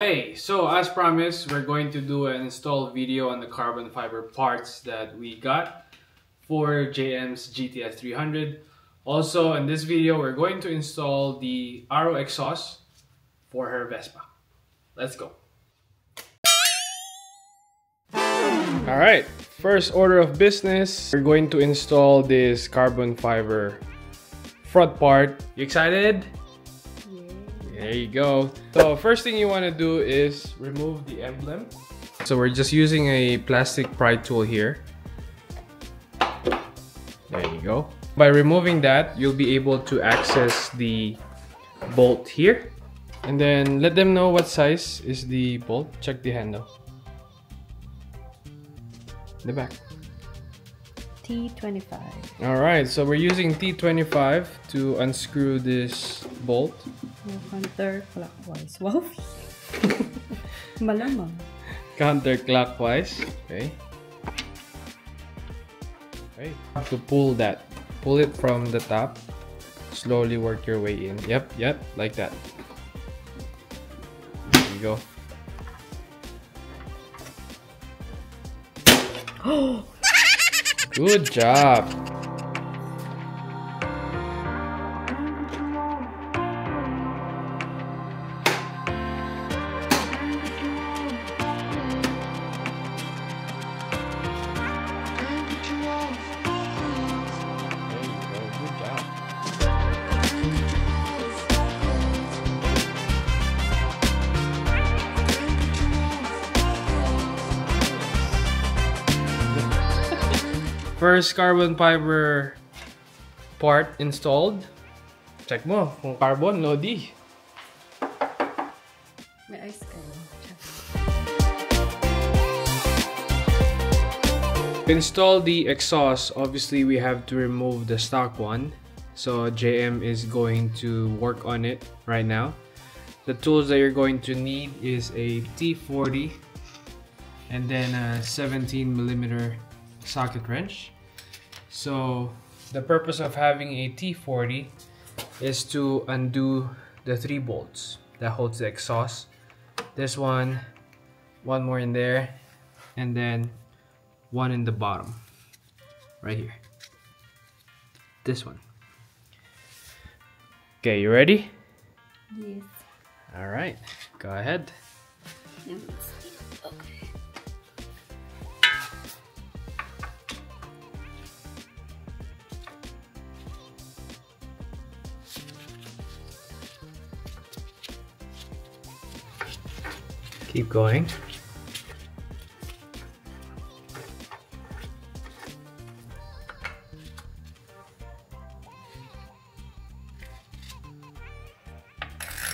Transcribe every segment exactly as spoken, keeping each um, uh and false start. Hey, so as promised, we're going to do an install video on the carbon fiber parts that we got for J M's G T S three hundred. Also, in this video, we're going to install the Arrow exhaust for her Vespa. Let's go. All right, first order of business, we're going to install this carbon fiber front part. You excited? There you go. So first thing you want to do is remove the emblem. So we're just using a plastic pry tool here. There you go. By removing that, you'll be able to access the bolt here. And then let them know what size is the bolt. Check the handle. The back. T twenty-five. Alright, so we're using T twenty-five to unscrew this bolt. Counterclockwise. Wow. Malamang. Counterclockwise. Okay. Okay. To pull that. Pull it from the top. Slowly work your way in. Yep, yep. Like that. There you go. Oh! Good job. First carbon fiber part installed. Check mo kung carbon lodi. May ice cream. To install the exhaust, obviously we have to remove the stock one. So J M is going to work on it right now. The tools that you're going to need is a T forty and then a seventeen millimeter socket wrench. So the purpose of having a T forty is to undo the three bolts that holds the exhaust. This one, one more in there, and then one in the bottom right here, this one. Okay, you ready? Yes. All right, go ahead. Yes. Okay. Keep going.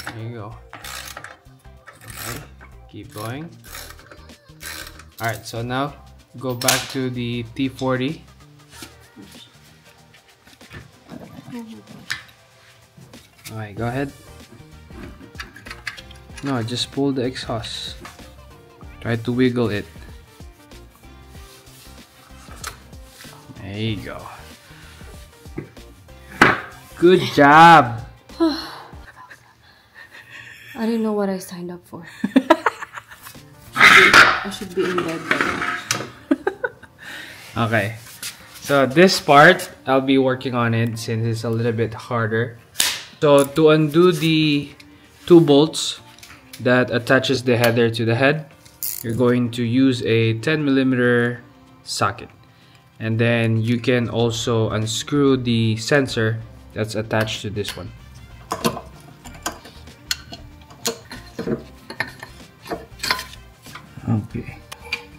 There you go. All right. Keep going. All right, so now go back to the T forty. All right, go ahead. No, just pull the exhaust. Try to wiggle it. There you go. Good job! I didn't know what I signed up for. I should be in bed by now. Okay. So this part, I'll be working on it since it's a little bit harder. So to undo the two bolts that attaches the header to the head, you're going to use a ten millimeter socket, and then you can also unscrew the sensor that's attached to this one. Okay.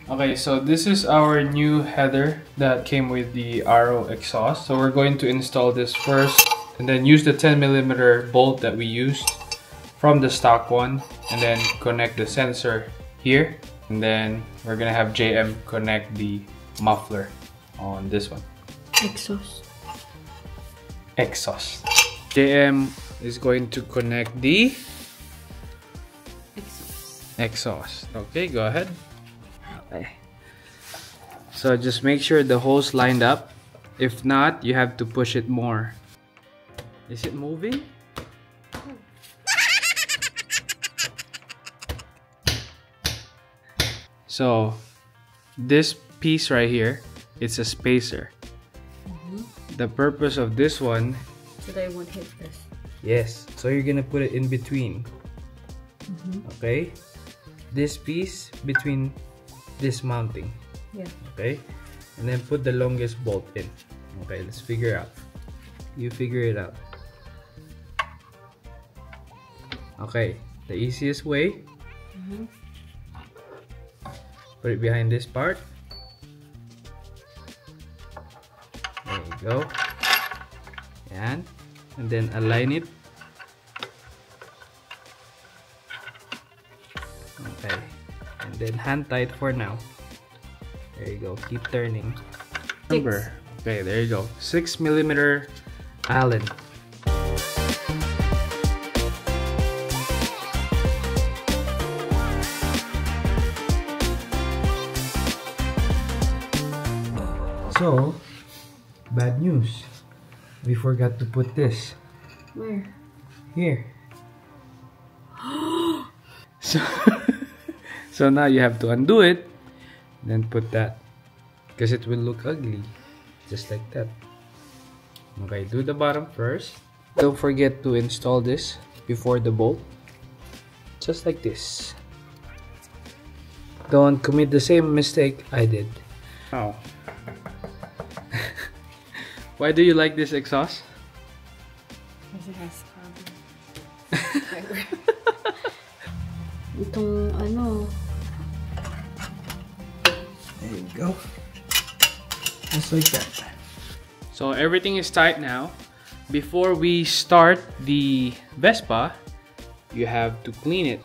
Okay, so this is our new header that came with the Arrow exhaust. So we're going to install this first, and then use the ten millimeter bolt that we used from the stock one, and then connect the sensor here, and then we're gonna have J M connect the muffler on this one. Exhaust. Exhaust. J M is going to connect the exhaust. Exhaust. Okay, go ahead. Okay. So just make sure the hole's lined up. If not, you have to push it more. Is it moving? So this piece right here, it's a spacer. Mm-hmm. The purpose of this one, so that it won't hit this. Yes, so you're gonna put it in between. Mm-hmm. Okay, this piece between this mounting. Yeah. Okay, and then put the longest bolt in. Okay, let's figure out. You figure it out. Okay, the easiest way, mm-hmm. Put it behind this part. There you go. And, and then align it. Okay, and then hand tight for now. There you go, keep turning. Six. Number. Okay, there you go. six millimeter Allen. So, bad news. We forgot to put this. Where? Here. so, so now you have to undo it, then put that. Because it will look ugly. Just like that. Okay, do the bottom first. Don't forget to install this before the bolt. Just like this. Don't commit the same mistake I did. Oh. Why do you like this exhaust? Because it has carbon. Itong ano. There you go. Just like that. So everything is tight now. Before we start the Vespa, you have to clean it.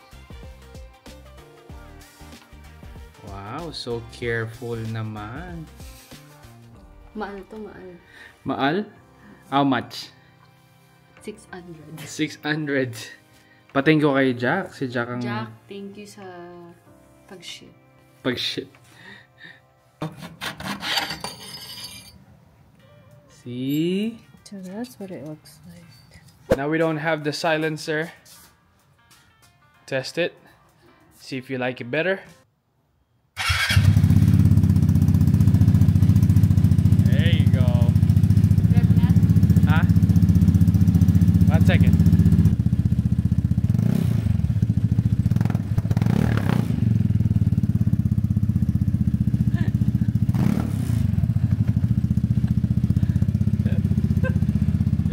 Wow, so careful naman. Maal to maal. Maal? How much? six hundred. six hundred. Pateng ko kay Jack. Si Jack ang... Jack, thank you sa pag-ship. Pag-ship. Oh. See? So that's what it looks like. Now we don't have the silencer. Test it. See if you like it better. Second. You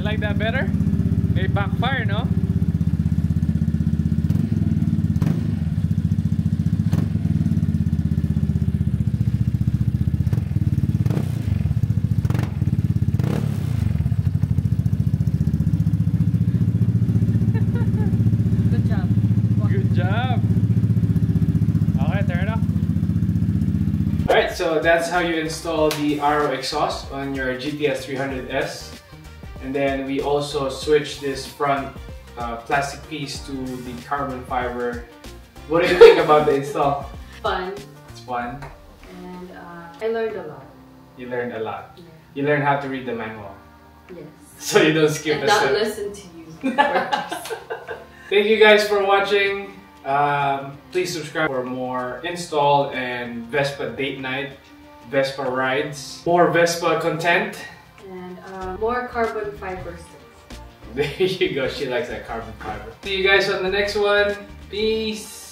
like that better? May backfire, no? So that's how you install the Arrow exhaust on your G T S three hundred S. And then we also switched this front uh, plastic piece to the carbon fiber. What do you think about the install? Fun. It's fun. And uh, I learned a lot. You learned a lot. Yeah. You learned how to read the manual. Yes. So you don't skip and a step. Not listen to you. Thank you guys for watching. Um, please subscribe for more install and Vespa date night, Vespa rides, more Vespa content, and uh, more carbon fiber sticks. There you go, she likes that carbon fiber. See you guys on the next one. Peace!